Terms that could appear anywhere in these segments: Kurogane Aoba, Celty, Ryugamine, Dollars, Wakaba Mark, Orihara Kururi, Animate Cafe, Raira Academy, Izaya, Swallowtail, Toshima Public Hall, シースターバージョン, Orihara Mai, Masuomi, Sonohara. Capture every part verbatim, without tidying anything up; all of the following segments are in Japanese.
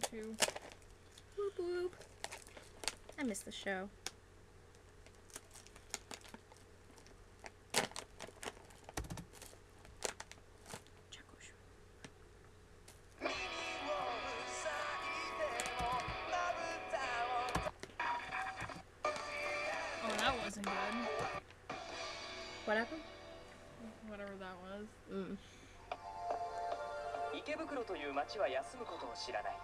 too. Boop, boop. I miss the show. What happened? Whatever that was. Mm. 池袋という町は休むことを知らない。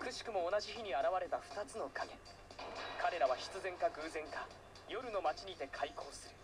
くしくも同じ日に現れた二つの影。彼らは必然か偶然か、夜の街にて開校する。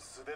So they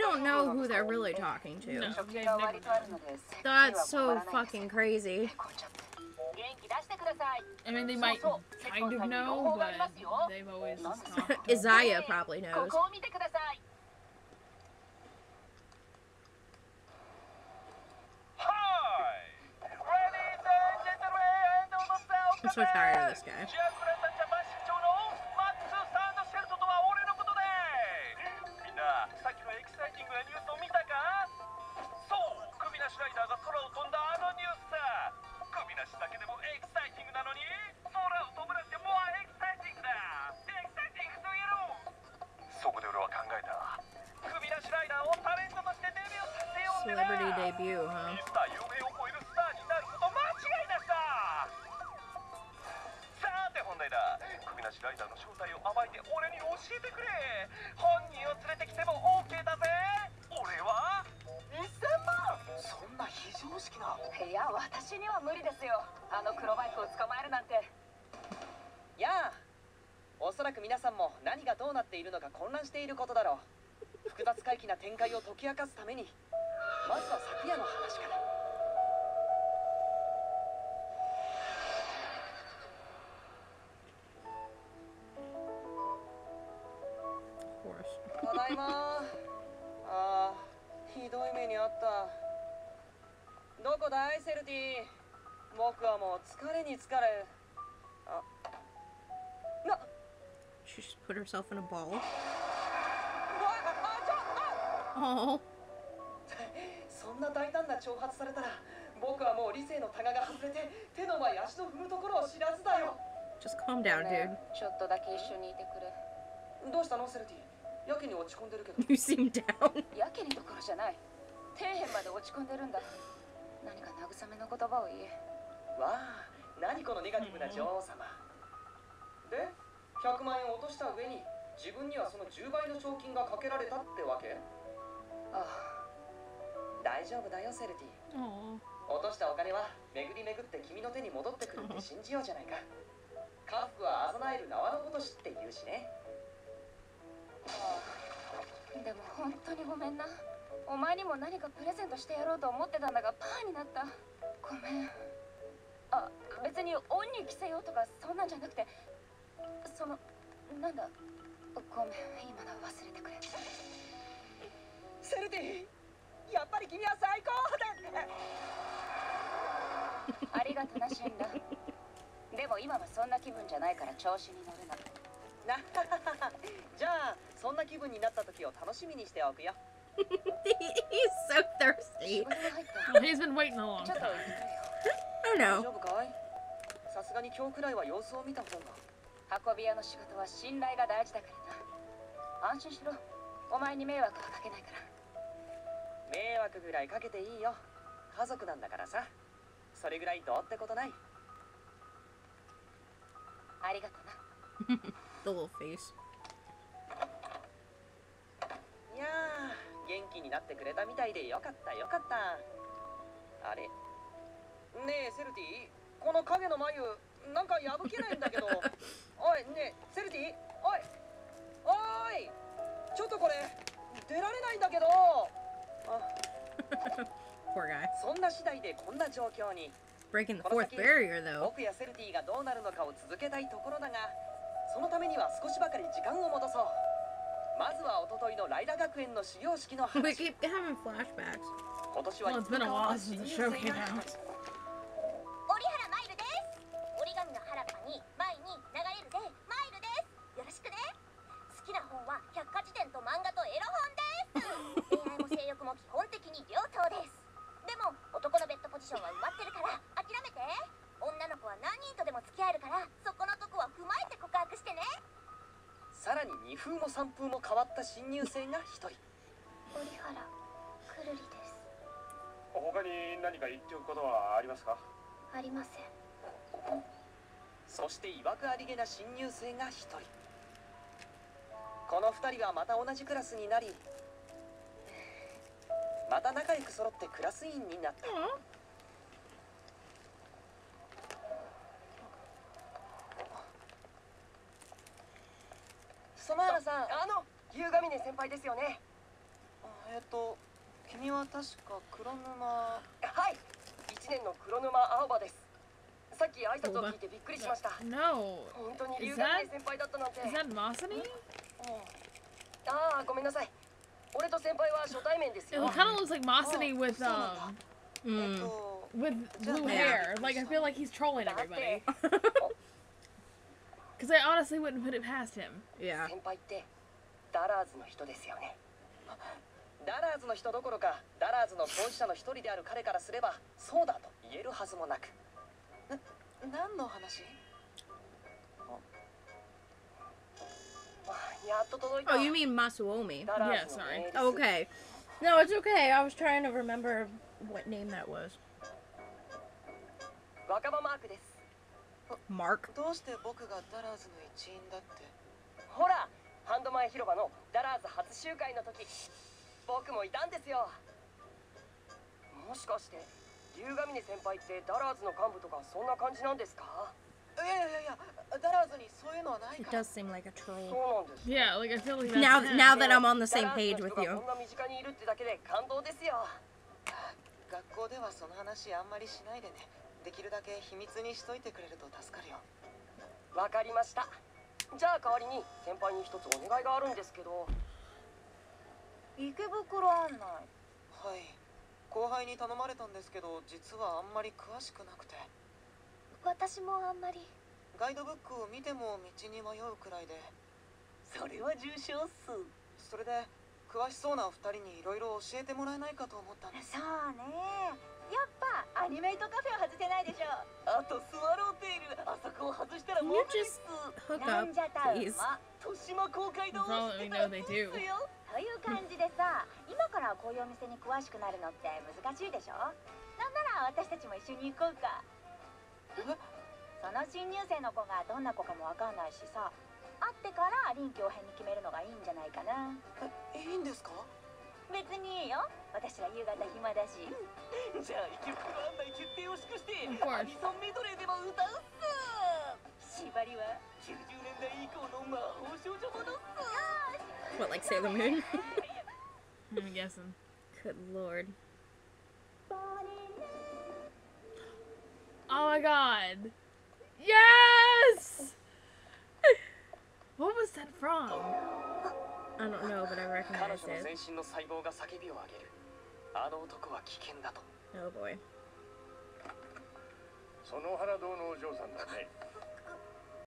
don't know who they're really talking to. No, that's so fucking crazy. I mean, they might kind of know, but they've always talked. Izaya probably knows. I'm so tired of this guy. Celebrity debut, huh? She just put herself in a ball. Oh. Just calm down, dude. You seem down. 大丈夫だよセルティ。落としたお金は巡り巡って君の手に戻ってくるって信じようじゃないか。家福はあざなえる縄のこと知って言うしね。でも本当にごめんな。お前にも何かプレゼントしてやろうと思ってたんだがパーになった。ごめん。あ、別に恩に着せようとかそんなんじゃなくて、そのなんだ、ごめん、今の忘れてくれ。セルティ、やっぱり君は最高だ。ありがとなシンダ。でも今はそんな気分じゃないから調子に乗るな。じゃあそんな気分になった時を楽しみにしておくよ。He's so thirsty. Well, he's been waiting a long time. Oh no. さすがに今日くらいは様子を見た方が。運び屋の仕事は信頼が大事だからな。安心しろ。お前に迷惑はかけないから。迷惑ぐらいかけていいよ。家族なんだからさ。それぐらいどうってことない。ありがとな。The little face.いやー、元気になってくれたみたいでよかったよかった。あれねえセルティ、この影の眉なんか破けないんだけど。おいねえセルティ、おいおい、ちょっとこれ出られないんだけど。そんな次第でこんな状況に。この先僕やセルティがどうなるのかを続けたいところだが、そのためには少しばかり時間を戻そう。まずは一昨日のライラ学園の始業式の話。We keep having flashbacks. 今年は It's been a while since the show came out. 折原マイルです。折り紙の原っぱに前に流れるでマイルです。よろしくね。好きな本は百科事典と漫画とエロ本です。恋愛も性欲も基本的に両党です。でも男のベッドポジションは埋まってるから諦めて。女の子は何人とでも付き合えるから、そこのとこは踏まえて告白してね。さらににふんもさんぷんも変わった新入生がひとり。折原くるりです。他に何か言っておくことはありますか？ありません。そしていわくありげな新入生がひとり。このふたりはまた同じクラスになり、また仲良く揃ってクラス委員になった。園原さん、あの夕神ね先輩ですよね。えっと、君は確か黒沼。はい、いちねんの黒沼青葉です。さっき挨拶を聞いてびっくりしました。 No. 本当に夕神ね先輩だったなんて。 Is that Masuomi? ああ、ごめんなさい。俺と先輩は初対面ですよ。 It kind of looks like Masuomi with um with blue hair. Like I feel like he's trolling everybody. Because I honestly wouldn't put it past him. Yeah. 先輩ってダラーズの人ですよね。ダラーズの人どころか、ダラーズの当事者の一人である彼からすれば、そうだと言えるはずもなく。な、何の話？やっと届いた。Oh, you mean Masuomi? Yeah, sorry. Okay. No, it's okay. I was trying to remember what name that was. Wakaba Mark です。マーク。どうして僕がダラーズの一員だって。ほら、ハンドマン広場のダラーズ初集会の時、僕もいたんですよ。もしかして龍ヶ峰先輩ってダラーズの幹部とかそんな感じなんですか？いやいやいや、ダラーズにそういうのはないから。It does seem like a troll. Yeah, like I feel like that's now now that I'm on the same page with you. こんな身近にいるってだけで感動ですよ。学校ではその話あんまりしないでね。できるだけ秘密にしといてくれると助かるよ。わかりました。じゃあ代わりに先輩に一つお願いがあるんですけど。池袋案内。はい。後輩に頼まれたんですけど、実はあんまり詳しくなくて。私もあんまり。ガイドブックを見ても道に迷うくらいで。それは重症っす。それで詳しそうなお二人にいろいろ教えてもらえないかと思ったんです。そうね。やっぱアニメイトカフェは外せないでしょ。あとスワローテイル、あそこを外したらもう一つ。なんじゃタウンは豊島公会堂を知ってたらそうっすよ。という感じでさ、今からこういうお店に詳しくなるのって難しいでしょ。なんなら私たちも一緒に行こうか。その新入生の子がどんな子かもわかんないしさ、会ってから臨機応変に決めるのがいいんじゃないかな。え、いいんですか？別にいいよ。私は夕方暇だし。じゃあ池袋案内決定を祝してアニソンメドレーでも歌うっす。縛りはきゅうじゅうねんだい以降の魔法少女ものっす。What, like Sailor Moon? I'm guessing. Good lord. Oh my god. Yes! What was that from? I don't know, but I recognize it. Oh boy.